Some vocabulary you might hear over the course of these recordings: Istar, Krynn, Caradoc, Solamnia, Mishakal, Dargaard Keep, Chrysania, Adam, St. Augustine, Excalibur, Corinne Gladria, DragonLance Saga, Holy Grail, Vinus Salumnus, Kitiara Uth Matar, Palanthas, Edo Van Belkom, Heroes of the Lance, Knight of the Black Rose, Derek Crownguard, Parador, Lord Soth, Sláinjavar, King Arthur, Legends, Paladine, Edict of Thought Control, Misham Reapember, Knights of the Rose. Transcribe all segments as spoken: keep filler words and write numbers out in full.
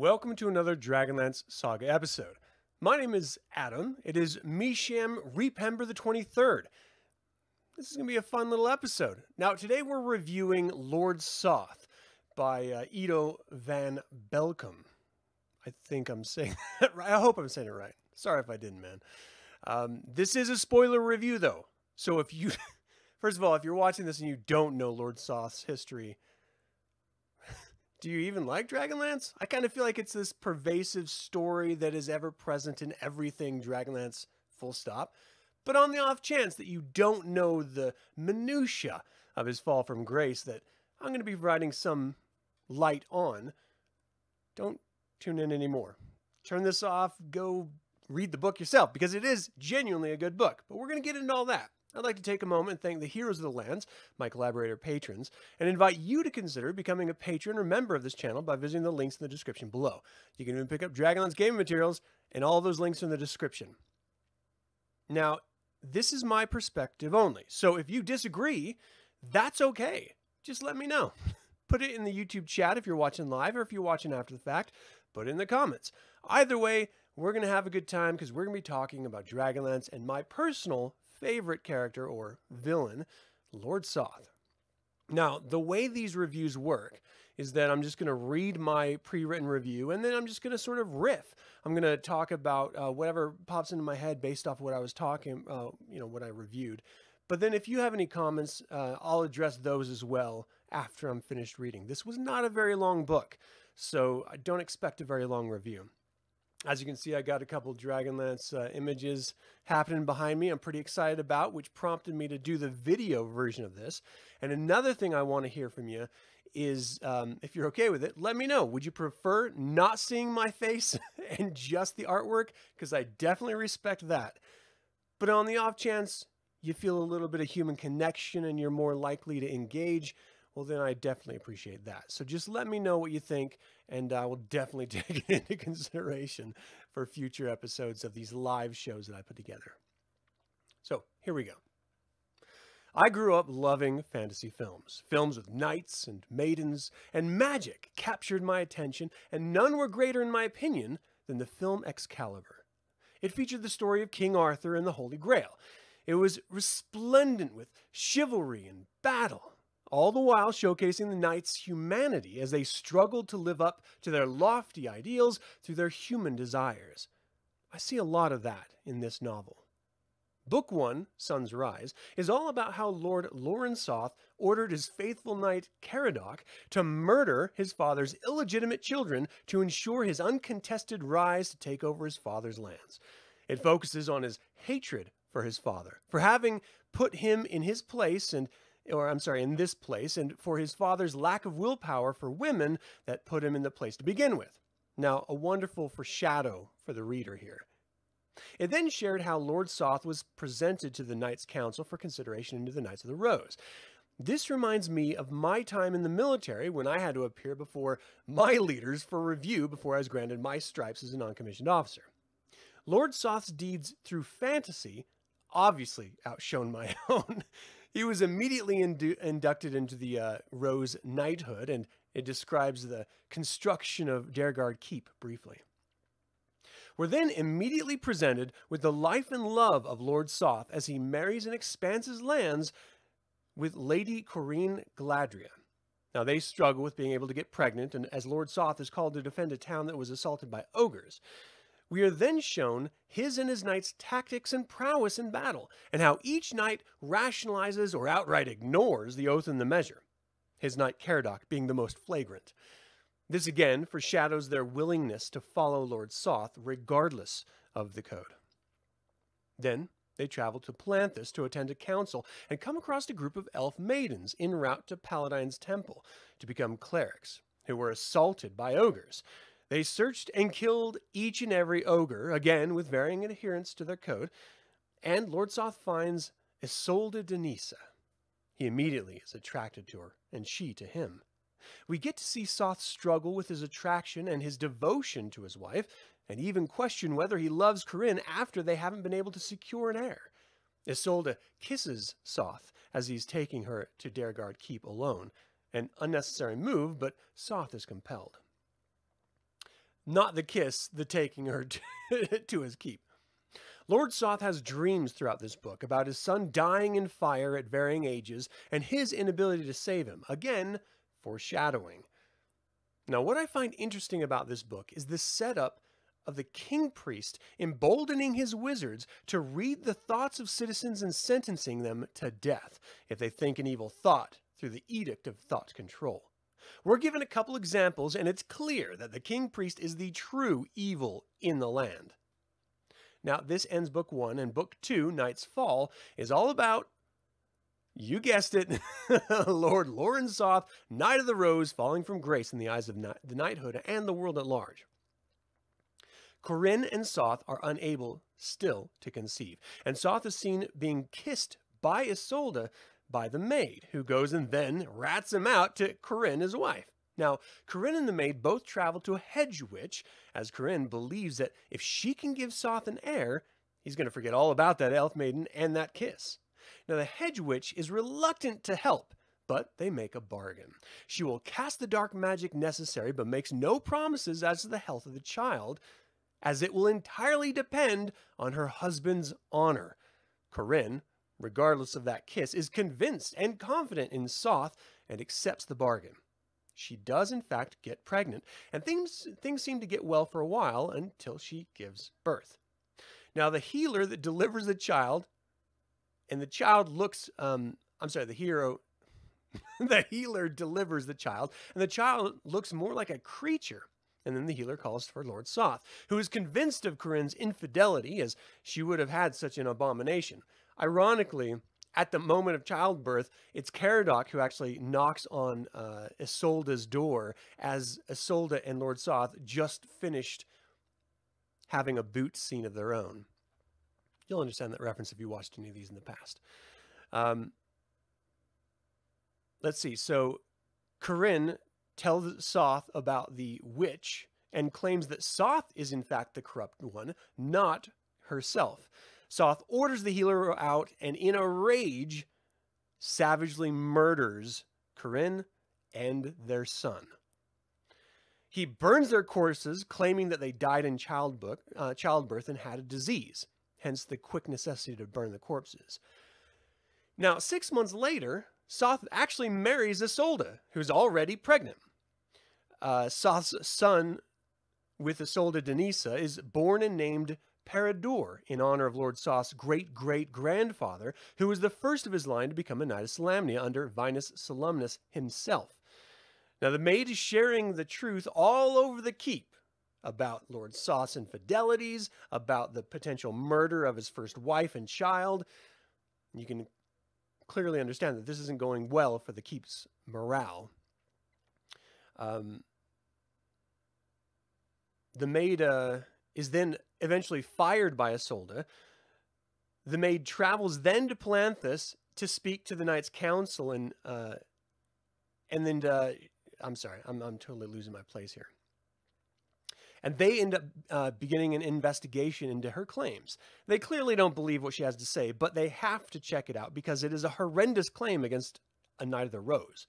Welcome to another Dragonlance Saga episode. My name is Adam. It is Misham Reapember the twenty-third. This is going to be a fun little episode. Now, today we're reviewing Lord Soth by uh, Edo Van Belkom. I think I'm saying that right. I hope I'm saying it right. Sorry if I didn't, man. Um, this is a spoiler review, though. So if you... First of all, if you're watching this and you don't know Lord Soth's history, do you even like Dragonlance? I kind of feel like it's this pervasive story that is ever present in everything Dragonlance, full stop. But on the off chance that you don't know the minutiae of his fall from grace that I'm going to be providing some light on, don't tune in anymore. Turn this off, go read the book yourself, because it is genuinely a good book. But we're going to get into all that. I'd like to take a moment and thank the Heroes of the Lance, my collaborator patrons, and invite you to consider becoming a patron or member of this channel by visiting the links in the description below. You can even pick up Dragonlance game materials, and all those links are in the description. Now, this is my perspective only, so if you disagree, that's okay. Just let me know. Put it in the YouTube chat if you're watching live, or if you're watching after the fact, put it in the comments. Either way, we're going to have a good time because we're going to be talking about Dragonlance and my personal favorite character or villain, Lord Soth. Now, the way these reviews work is that I'm just going to read my pre-written review, and then I'm just going to sort of riff. I'm going to talk about uh, whatever pops into my head based off of what I was talking, uh, you know, what I reviewed. But then if you have any comments, uh, I'll address those as well after I'm finished reading. This was not a very long book, so I don't expect a very long review. As you can see, I got a couple Dragonlance uh, images happening behind me I'm pretty excited about, which prompted me to do the video version of this. And another thing I want to hear from you is, um, if you're okay with it, let me know. Would you prefer not seeing my face and just the artwork? Because I definitely respect that. But on the off chance you feel a little bit of human connection and you're more likely to engage, well, then I definitely appreciate that. So just let me know what you think, and I will definitely take it into consideration for future episodes of these live shows that I put together. So here we go. I grew up loving fantasy films. Films with knights and maidens and magic captured my attention, and none were greater, in my opinion, than the film Excalibur. It featured the story of King Arthur and the Holy Grail. It was resplendent with chivalry and battle, all the while showcasing the knights' humanity as they struggled to live up to their lofty ideals through their human desires. I see a lot of that in this novel. Book one, Sun's Rise, is all about how Lord Lord Soth ordered his faithful knight Caradoc to murder his father's illegitimate children to ensure his uncontested rise to take over his father's lands. It focuses on his hatred for his father, for having put him in his place and or I'm sorry, in this place, and for his father's lack of willpower for women that put him in the place to begin with. Now, a wonderful foreshadow for the reader here. It then shared how Lord Soth was presented to the Knights Council for consideration into the Knights of the Rose. This reminds me of my time in the military when I had to appear before my leaders for review before I was granted my stripes as a non-commissioned officer. Lord Soth's deeds through fantasy obviously outshone my own. He was immediately indu inducted into the uh, Rose Knighthood, and it describes the construction of Dargaard Keep briefly. We're then immediately presented with the life and love of Lord Soth as he marries and expands his lands with Lady Corinne Gladria. Now, they struggle with being able to get pregnant, and as Lord Soth is called to defend a town that was assaulted by ogres. We are then shown his and his knight's tactics and prowess in battle, and how each knight rationalizes or outright ignores the oath and the measure, his knight Caradoc being the most flagrant. This again foreshadows their willingness to follow Lord Soth regardless of the code. Then they travel to Palanthas to attend a council and come across a group of elf maidens en route to Paladine's temple to become clerics, who were assaulted by ogres. They searched and killed each and every ogre, again with varying adherence to their code, and Lord Soth finds Isolde Denisa. He immediately is attracted to her, and she to him. We get to see Soth struggle with his attraction and his devotion to his wife, and even question whether he loves Corinne after they haven't been able to secure an heir. Isolde kisses Soth as he's taking her to Dargaard Keep alone, an unnecessary move, but Soth is compelled. Not the kiss, the taking her to, to his keep. Lord Soth has dreams throughout this book about his son dying in fire at varying ages and his inability to save him. Again, foreshadowing. Now, what I find interesting about this book is the setup of the king priest emboldening his wizards to read the thoughts of citizens and sentencing them to death if they think an evil thought through the Edict of Thought Control. We're given a couple examples, and it's clear that the king priest is the true evil in the land. Now, this ends book one, and book two, Knight's Fall, is all about, you guessed it, Lord Lauren Soth, Knight of the Rose, falling from grace in the eyes of knight, the knighthood and the world at large. Corinne and Soth are unable still to conceive, and Soth is seen being kissed by Isolde by the maid, who goes and then rats him out to Corinne, his wife. Now, Corinne and the maid both travel to a hedge witch, as Corinne believes that if she can give Soth an heir, he's going to forget all about that elf maiden and that kiss. Now, the hedge witch is reluctant to help, but they make a bargain. She will cast the dark magic necessary, but makes no promises as to the health of the child, as it will entirely depend on her husband's honor. Corinne, regardless of that kiss, is convinced and confident in Soth and accepts the bargain. She does, in fact, get pregnant, and things, things seem to get well for a while until she gives birth. Now, the healer that delivers the child, and the child looks, um, I'm sorry, the hero, the healer delivers the child, and the child looks more like a creature. And then the healer calls for Lord Soth, who is convinced of Corinne's infidelity, as she would have had such an abomination. Ironically, at the moment of childbirth, it's Caradoc who actually knocks on uh, Isolde's door, as Isolde and Lord Soth just finished having a boot scene of their own. You'll understand that reference if you watched any of these in the past. Um, let's see. So Corinne tells Soth about the witch and claims that Soth is in fact the corrupt one, not herself. Soth orders the healer out and, in a rage, savagely murders Corinne and their son. He burns their corpses, claiming that they died in childbirth, uh, childbirth and had a disease, hence the quick necessity to burn the corpses. Now, six months later, Soth actually marries Isolde, who's already pregnant. Uh, Soth's son with Isolde Denisa is born and named Parador, in honor of Lord Soth's great-great-grandfather, who was the first of his line to become a Knight of Solamnia under Vinus Salumnus himself. Now, the maid is sharing the truth all over the keep about Lord Soth's infidelities, about the potential murder of his first wife and child. You can clearly understand that this isn't going well for the keep's morale. Um, the maid uh, is then eventually fired by Isolde. The maid travels then to Palanthas to speak to the Knight's Council, and uh, and then to, I'm sorry, I'm, I'm totally losing my place here. And they end up uh, beginning an investigation into her claims. They clearly don't believe what she has to say, but they have to check it out because it is a horrendous claim against a Knight of the Rose.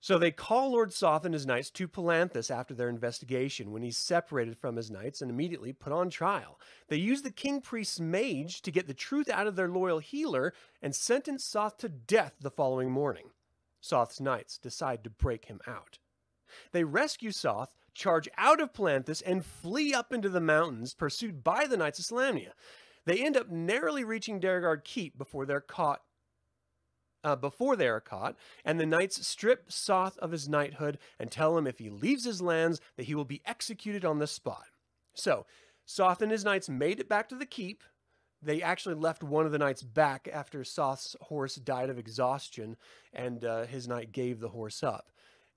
So they call Lord Soth and his knights to Palanthas after their investigation, when he's separated from his knights and immediately put on trial. They use the king priest's mage to get the truth out of their loyal healer and sentence Soth to death the following morning. Soth's knights decide to break him out. They rescue Soth, charge out of Palanthas, and flee up into the mountains, pursued by the Knights of Sláinjavar. They end up narrowly reaching Dargaard Keep before they're caught. Uh, before they are caught, and the knights strip Soth of his knighthood and tell him if he leaves his lands that he will be executed on the spot. So, Soth and his knights made it back to the keep. They actually left one of the knights back after Soth's horse died of exhaustion, and uh, his knight gave the horse up.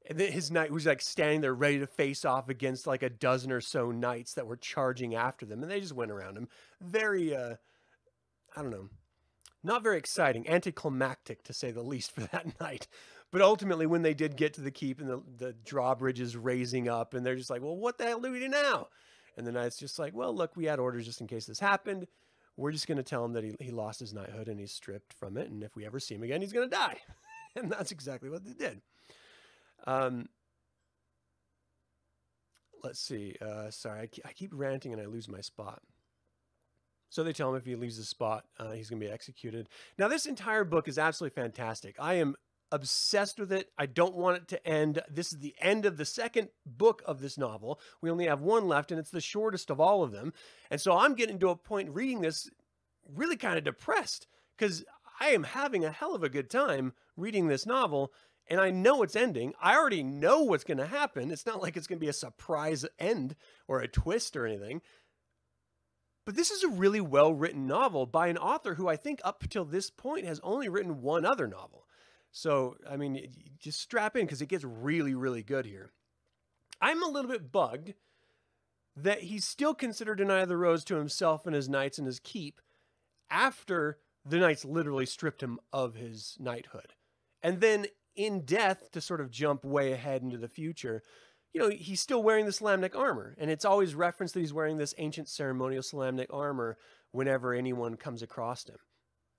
And his knight was like standing there ready to face off against like a dozen or so knights that were charging after them, and they just went around him. Very, uh, I don't know. Not very exciting, anticlimactic to say the least for that night. But ultimately, when they did get to the keep and the, the drawbridge is raising up, and they're just like, well, what the hell do we do now? And the knight's just like, well, look, we had orders just in case this happened. We're just going to tell him that he, he lost his knighthood and he's stripped from it. And if we ever see him again, he's going to die. And that's exactly what they did. Um, let's see. Uh, sorry, I keep, I keep ranting and I lose my spot. So they tell him if he leaves the spot, uh, he's going to be executed. Now, this entire book is absolutely fantastic. I am obsessed with it. I don't want it to end. This is the end of the second book of this novel. We only have one left, and it's the shortest of all of them. And so I'm getting to a point reading this really kind of depressed because I am having a hell of a good time reading this novel, and I know it's ending. I already know what's going to happen. It's not like it's going to be a surprise end or a twist or anything. But this is a really well-written novel by an author who I think up till this point has only written one other novel. So, I mean, just strap in because it gets really, really good here. I'm a little bit bugged that he's still considered a Knight of the Rose to himself and his knights and his keep after the knights literally stripped him of his knighthood. And then in death, to sort of jump way ahead into the future, you know, he's still wearing the Sláinjavar armor, and it's always referenced that he's wearing this ancient ceremonial Sláinjavar armor whenever anyone comes across him.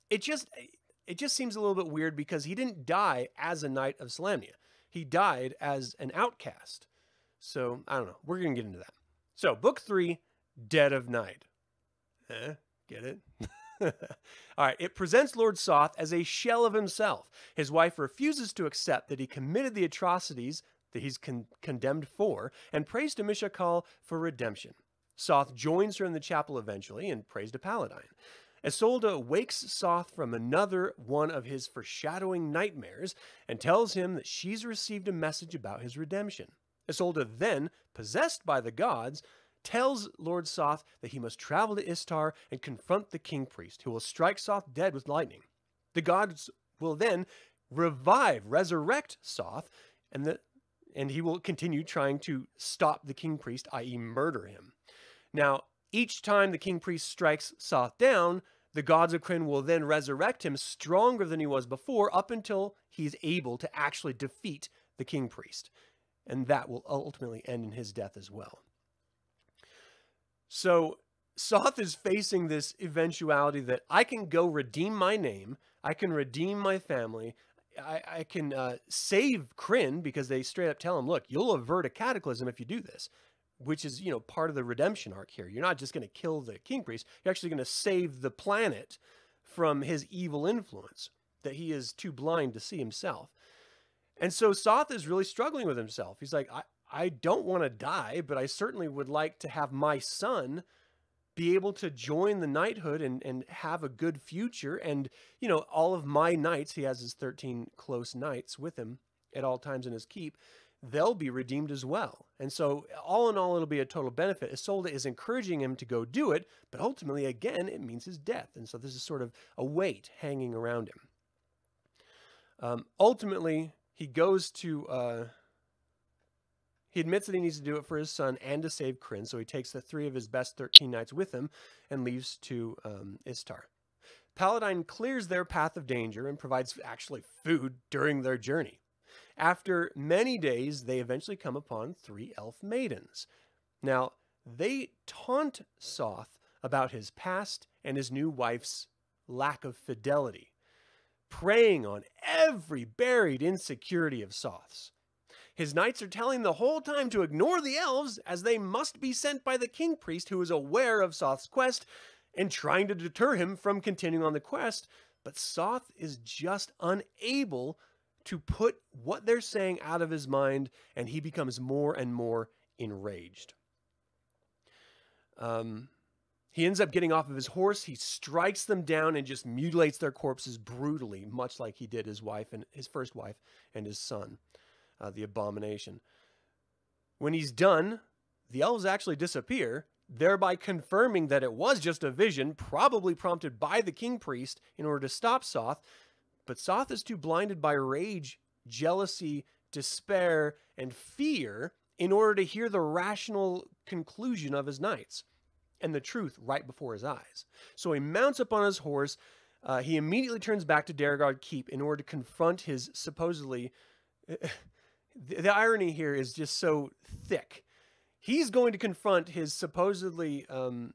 It just, it just seems a little bit weird because he didn't die as a knight of Sláinjavar. He died as an outcast. So, I don't know. We're going to get into that. So, book three, Dead of Night. Eh? Get it? All right, it presents Lord Soth as a shell of himself. His wife refuses to accept that he committed the atrocities that he's con condemned for, and prays to Mishakal for redemption. Soth joins her in the chapel eventually and prays to Paladine. Isolde wakes Soth from another one of his foreshadowing nightmares and tells him that she's received a message about his redemption. Isolde then, possessed by the gods, tells Lord Soth that he must travel to Istar and confront the king priest, who will strike Soth dead with lightning. The gods will then revive, resurrect Soth, and the and he will continue trying to stop the king priest, that is murder him. Now, each time the king priest strikes Soth down, the gods of Krynn will then resurrect him stronger than he was before, up until he's able to actually defeat the king priest. And that will ultimately end in his death as well. So, Soth is facing this eventuality that I can go redeem my name, I can redeem my family, I, I can uh, save Krynn, because they straight up tell him, look, you'll avert a cataclysm if you do this, which is, you know, part of the redemption arc here. You're not just going to kill the king priest. You're actually going to save the planet from his evil influence that he is too blind to see himself. And so Soth is really struggling with himself. He's like, I, I don't want to die, but I certainly would like to have my son be able to join the knighthood and, and have a good future. And, you know, all of my knights, he has his thirteen close knights with him at all times in his keep, they'll be redeemed as well. And so all in all, it'll be a total benefit. Isolde is encouraging him to go do it, but ultimately, again, it means his death. And so this is sort of a weight hanging around him. Um, ultimately, he goes to... Uh, He admits that he needs to do it for his son and to save Krynn, so he takes the three of his best thirteen knights with him and leaves to um, Istar. Paladine clears their path of danger and provides actually food during their journey. After many days, they eventually come upon three elf maidens. Now, they taunt Soth about his past and his new wife's lack of fidelity, preying on every buried insecurity of Soth's. His knights are telling the whole time to ignore the elves, as they must be sent by the king priest, who is aware of Soth's quest and trying to deter him from continuing on the quest. But Soth is just unable to put what they're saying out of his mind, and he becomes more and more enraged. Um, he ends up getting off of his horse. He strikes them down and just mutilates their corpses brutally, much like he did his wife and his first wife and his son. Uh, the abomination. When he's done, the elves actually disappear, thereby confirming that it was just a vision, probably prompted by the king priest in order to stop Soth. But Soth is too blinded by rage, jealousy, despair, and fear in order to hear the rational conclusion of his knights and the truth right before his eyes. So he mounts up on his horse. Uh, he immediately turns back to Dargaard Keep in order to confront his supposedly... The irony here is just so thick. He's going to confront his supposedly um,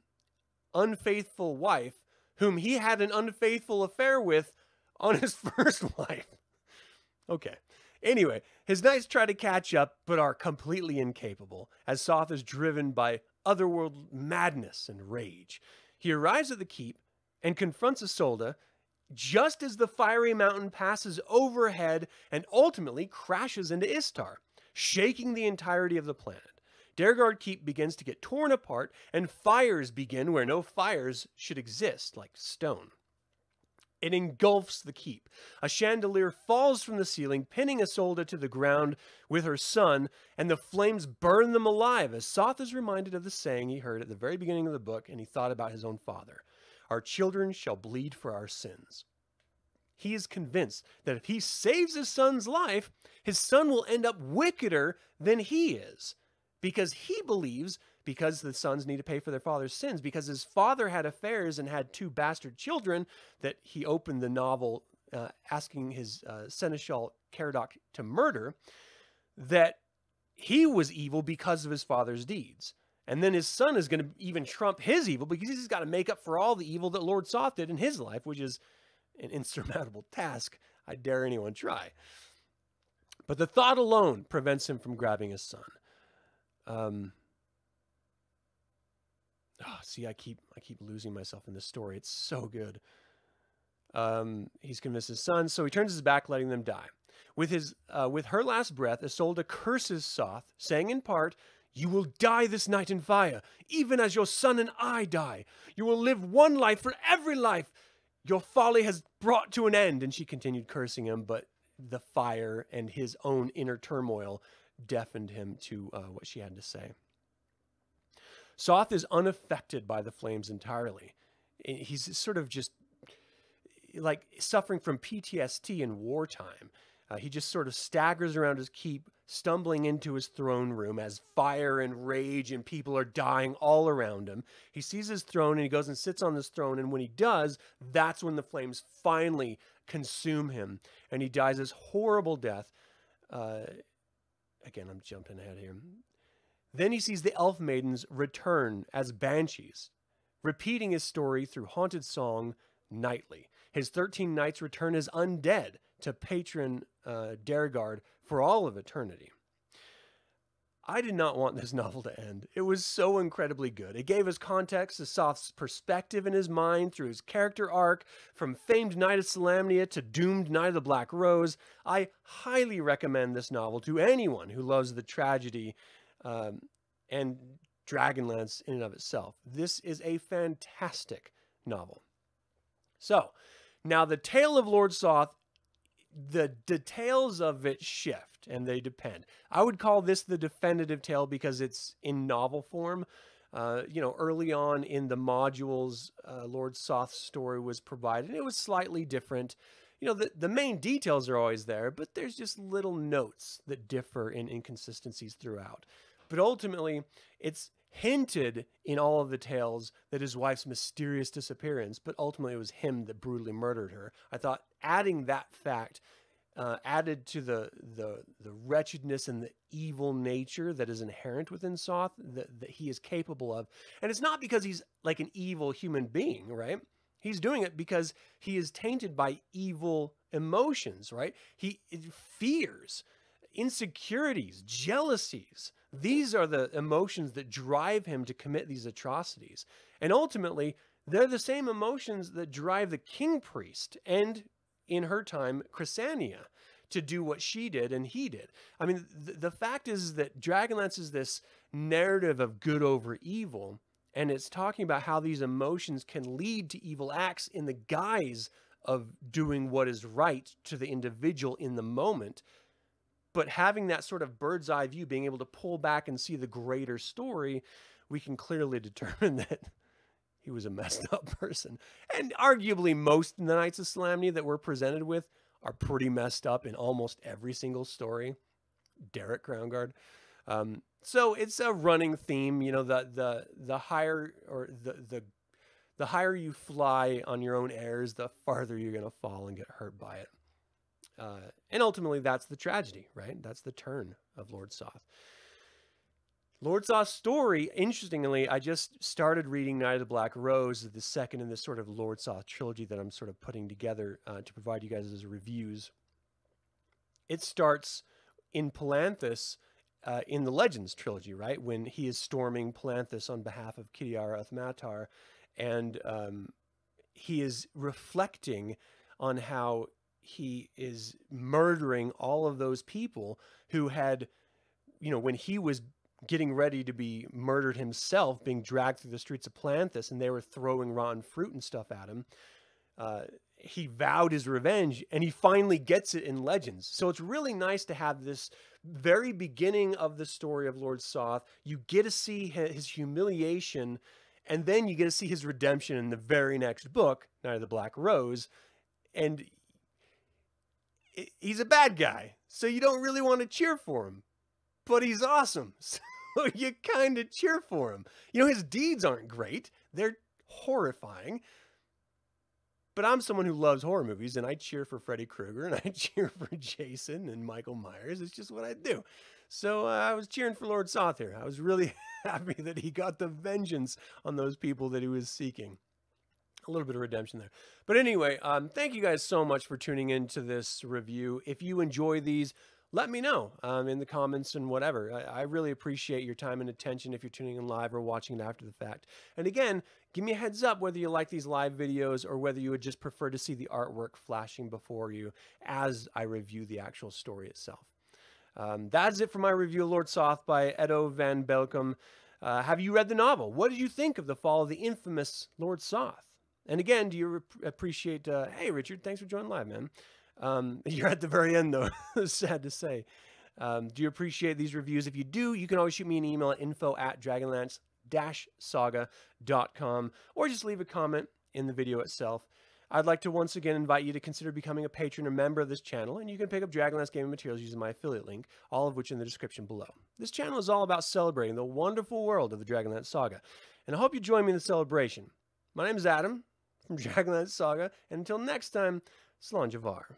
unfaithful wife, whom he had an unfaithful affair with on his first wife. Okay. Anyway, his knights try to catch up, but are completely incapable, as Soth is driven by otherworld madness and rage. He arrives at the keep and confronts Isolde just as the fiery mountain passes overhead and ultimately crashes into Istar, shaking the entirety of the planet. Dargaard Keep begins to get torn apart, and fires begin where no fires should exist, like stone. It engulfs the keep. A chandelier falls from the ceiling, pinning Isolde to the ground with her son, and the flames burn them alive, as Soth is reminded of the saying he heard at the very beginning of the book, and he thought about his own father. Our children shall bleed for our sins. He is convinced that if he saves his son's life, his son will end up wickeder than he is, because he believes, because the sons need to pay for their father's sins, because his father had affairs and had two bastard children, that he opened the novel uh, asking his uh, seneschal Caradoc to murder, that he was evil because of his father's deeds. And then his son is going to even trump his evil, because he's got to make up for all the evil that Lord Soth did in his life, which is an insurmountable task. I dare anyone try. But the thought alone prevents him from grabbing his son. Um, oh, see, I keep, I keep losing myself in this story. It's so good. Um, he's convinced his son, so he turns his back, letting them die. With his, uh, with her last breath, Isolde curses Soth, saying in part, "You will die this night in fire, even as your son and I die. You will live one life for every life your folly has brought to an end." And she continued cursing him, but the fire and his own inner turmoil deafened him to uh, what she had to say. Soth is unaffected by the flames entirely. He's sort of just like suffering from P T S D in wartime. Uh, he just sort of staggers around his keep, stumbling into his throne room as fire and rage and people are dying all around him. He sees his throne and he goes and sits on this throne, and when he does, that's when the flames finally consume him, and he dies this horrible death. Uh, again, I'm jumping ahead here. Then he sees the elf maidens return as banshees, repeating his story through haunted song nightly. His thirteen knights return as undead to patron uh, Dargaard for all of eternity. I did not want this novel to end. It was so incredibly good. It gave us context to Soth's perspective in his mind through his character arc, from famed Knight of Solamnia to doomed Knight of the Black Rose. I highly recommend this novel to anyone who loves the tragedy um, and Dragonlance in and of itself. This is a fantastic novel. So, now the tale of Lord Soth, the details of it shift and they depend. I would call this the definitive tale because it's in novel form. Uh, you know, early on in the modules, uh, Lord Soth's story was provided, and it was slightly different. You know, the, the main details are always there, but there's just little notes that differ in inconsistencies throughout. But ultimately, it's hinted in all of the tales that his wife's mysterious disappearance, but ultimately it was him that brutally murdered her. I thought adding that fact uh, added to the, the the wretchedness and the evil nature that is inherent within Soth, that, that he is capable of. And it's not because he's like an evil human being, right? He's doing it because he is tainted by evil emotions, right? He fears, insecurities, jealousies. These are the emotions that drive him to commit these atrocities. And ultimately, they're the same emotions that drive the king priest and, in her time, Chrysania, to do what she did and he did. I mean, th the fact is that Dragonlance is this narrative of good over evil, and it's talking about how these emotions can lead to evil acts in the guise of doing what is right to the individual in the moment. But having that sort of bird's eye view, being able to pull back and see the greater story, we can clearly determine that he was a messed up person. And arguably most of the Knights of Solamnia that we're presented with are pretty messed up in almost every single story. Derek Crownguard. Um, so it's a running theme, you know, the the the higher or the the the higher you fly on your own airs, the farther you're gonna fall and get hurt by it. Uh, and ultimately, that's the tragedy, right? That's the turn of Lord Soth. Lord Soth's story, interestingly, I just started reading Knight of the Black Rose, the second in this sort of Lord Soth trilogy that I'm sort of putting together uh, to provide you guys as reviews. It starts in Palanthas, uh, in the Legends trilogy, right? When he is storming Palanthas on behalf of Kitiara Uth Matar, and um, he is reflecting on how he is murdering all of those people who had, you know, when he was getting ready to be murdered himself, being dragged through the streets of Palanthas, and they were throwing rotten fruit and stuff at him. Uh, he vowed his revenge, and he finally gets it in Legends. So it's really nice to have this very beginning of the story of Lord Soth. You get to see his humiliation, and then you get to see his redemption in the very next book, Knight of the Black Rose. And he's a bad guy, so you don't really want to cheer for him. But he's awesome, so you kind of cheer for him. You know, his deeds aren't great. They're horrifying. But I'm someone who loves horror movies, and I cheer for Freddy Krueger, and I cheer for Jason and Michael Myers. It's just what I do. So uh, I was cheering for Lord Soth here. I was really happy that he got the vengeance on those people that he was seeking. A little bit of redemption there. But anyway, um, thank you guys so much for tuning into this review. If you enjoy these, let me know um, in the comments and whatever. I, I really appreciate your time and attention if you're tuning in live or watching it after the fact. And again, give me a heads up whether you like these live videos or whether you would just prefer to see the artwork flashing before you as I review the actual story itself. Um, that's it for my review of Lord Soth by Edo Van Belkom. Uh, have you read the novel? What did you think of the fall of the infamous Lord Soth? And again, do you appreciate... Uh, hey, Richard, thanks for joining live, man. Um, you're at the very end, though. Sad to say. Um, do you appreciate these reviews? If you do, you can always shoot me an email at info at dragonlance dash saga dot com or just leave a comment in the video itself. I'd like to once again invite you to consider becoming a patron or member of this channel, and you can pick up Dragonlance gaming materials using my affiliate link, all of which in the description below. This channel is all about celebrating the wonderful world of the Dragonlance Saga, and I hope you join me in the celebration. My name is Adam from Dragonlance Saga, and until next time, Sláinjavar.